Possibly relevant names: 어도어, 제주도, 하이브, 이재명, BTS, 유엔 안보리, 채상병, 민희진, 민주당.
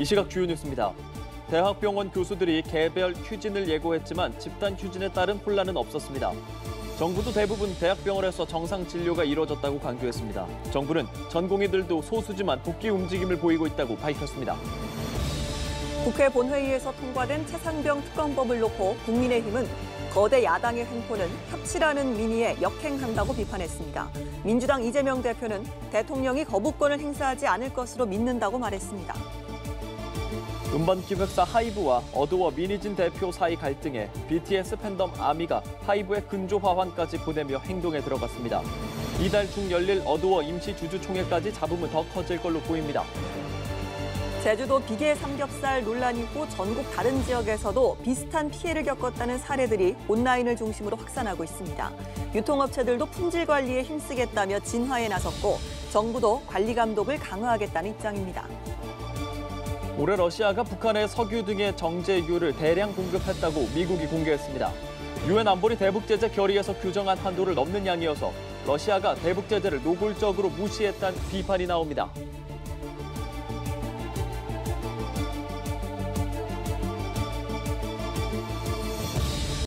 이 시각 주요 뉴스입니다. 대학병원 교수들이 개별 휴진을 예고했지만 집단 휴진에 따른 혼란은 없었습니다. 정부도 대부분 대학병원에서 정상 진료가 이뤄졌다고 강조했습니다. 정부는 전공의들도 소수지만 복귀 움직임을 보이고 있다고 밝혔습니다. 국회 본회의에서 통과된 채상병 특검법을 놓고 국민의힘은 거대 야당의 횡포는 협치라는 민의에 역행한다고 비판했습니다. 민주당 이재명 대표는 대통령이 거부권을 행사하지 않을 것으로 믿는다고 말했습니다. 음반기획사 하이브와 어도어 민희진 대표 사이 갈등에 BTS 팬덤 아미가 하이브의 근조화환까지 보내며 행동에 들어갔습니다. 이달 중 열릴 어도어 임시주주총회까지 잡음은 더 커질 걸로 보입니다. 제주도 비계 삼겹살 논란 이후 전국 다른 지역에서도 비슷한 피해를 겪었다는 사례들이 온라인을 중심으로 확산하고 있습니다. 유통업체들도 품질 관리에 힘쓰겠다며 진화에 나섰고 정부도 관리 감독을 강화하겠다는 입장입니다. 올해 러시아가 북한의 석유 등의 정제유를 대량 공급했다고 미국이 공개했습니다. 유엔 안보리 대북제재 결의에서 규정한 한도를 넘는 양이어서 러시아가 대북제재를 노골적으로 무시했다는 비판이 나옵니다.